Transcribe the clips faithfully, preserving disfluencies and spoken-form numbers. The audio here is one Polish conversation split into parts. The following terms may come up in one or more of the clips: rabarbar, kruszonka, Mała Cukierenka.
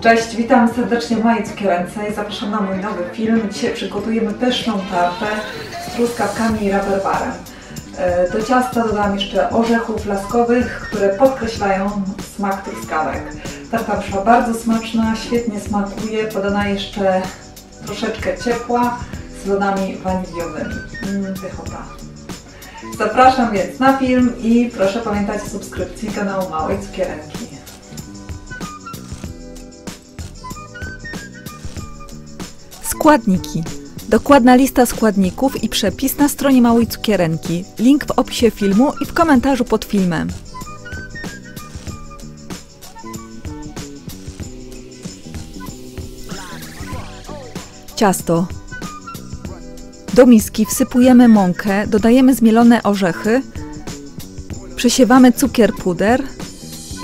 Cześć, witam serdecznie w Małej Cukierence i zapraszam na mój nowy film. Dzisiaj przygotujemy pyszną tartę z truskawkami i rabarbarem. Do ciasta dodam jeszcze orzechów laskowych, które podkreślają smak truskawek. Tarta wyszła bardzo smaczna, świetnie smakuje, podana jeszcze troszeczkę ciepła z lodami waniliowymi. Mm, pychota. Zapraszam więc na film i proszę pamiętać o subskrypcji kanału Małej Cukierenki. Składniki. Dokładna lista składników i przepis na stronie Małej Cukierenki. Link w opisie filmu i w komentarzu pod filmem. Ciasto. Do miski wsypujemy mąkę, dodajemy zmielone orzechy, przesiewamy cukier puder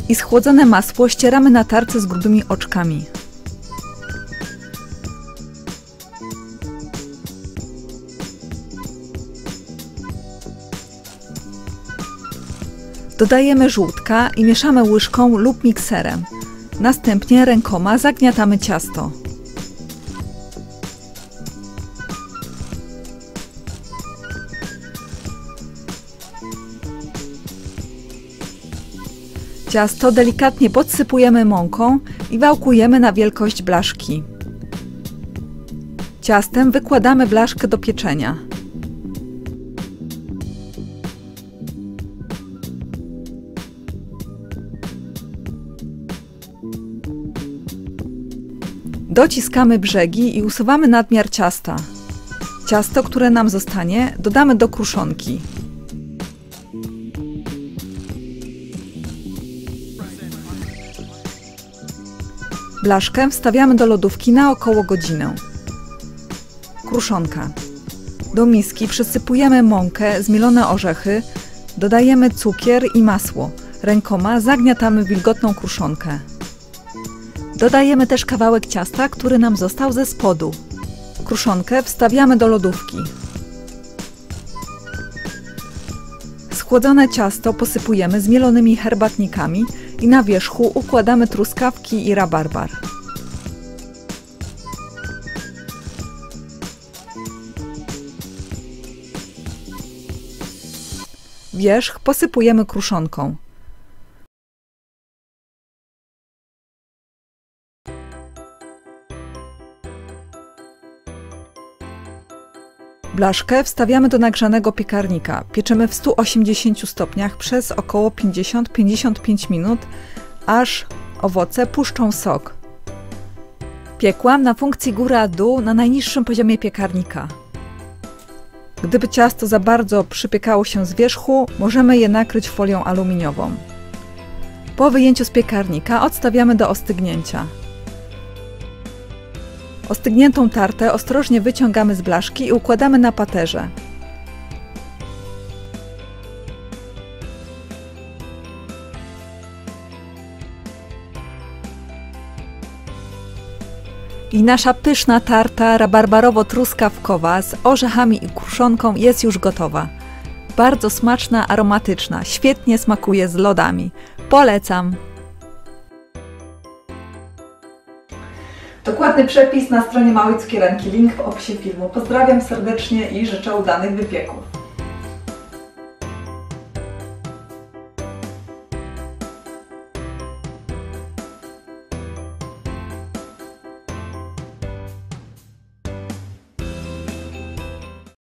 i schłodzone masło ścieramy na tarce z grubymi oczkami. Dodajemy żółtka i mieszamy łyżką lub mikserem. Następnie rękoma zagniatamy ciasto. Ciasto delikatnie podsypujemy mąką i wałkujemy na wielkość blaszki. Ciastem wykładamy blaszkę do pieczenia. Dociskamy brzegi i usuwamy nadmiar ciasta. Ciasto, które nam zostanie, dodamy do kruszonki. Blaszkę wstawiamy do lodówki na około godzinę. Kruszonka. Do miski przysypujemy mąkę, zmielone orzechy, dodajemy cukier i masło. Rękoma zagniatamy wilgotną kruszonkę. Dodajemy też kawałek ciasta, który nam został ze spodu. Kruszonkę wstawiamy do lodówki. Schłodzone ciasto posypujemy zmielonymi herbatnikami i na wierzchu układamy truskawki i rabarbar. Wierzch posypujemy kruszonką. Blaszkę wstawiamy do nagrzanego piekarnika. Pieczemy w stu osiemdziesięciu stopniach przez około pięćdziesiąt do pięćdziesięciu pięciu minut, aż owoce puszczą sok. Piekłam na funkcji góra-dół na najniższym poziomie piekarnika. Gdyby ciasto za bardzo przypiekało się z wierzchu, możemy je nakryć folią aluminiową. Po wyjęciu z piekarnika odstawiamy do ostygnięcia. Ostygniętą tartę ostrożnie wyciągamy z blaszki i układamy na paterze. I nasza pyszna tarta rabarbarowo-truskawkowa z orzechami i kruszonką jest już gotowa. Bardzo smaczna, aromatyczna, świetnie smakuje z lodami. Polecam! Dokładny przepis na stronie Małej Cukierenki, link w opisie filmu. Pozdrawiam serdecznie i życzę udanych wypieków.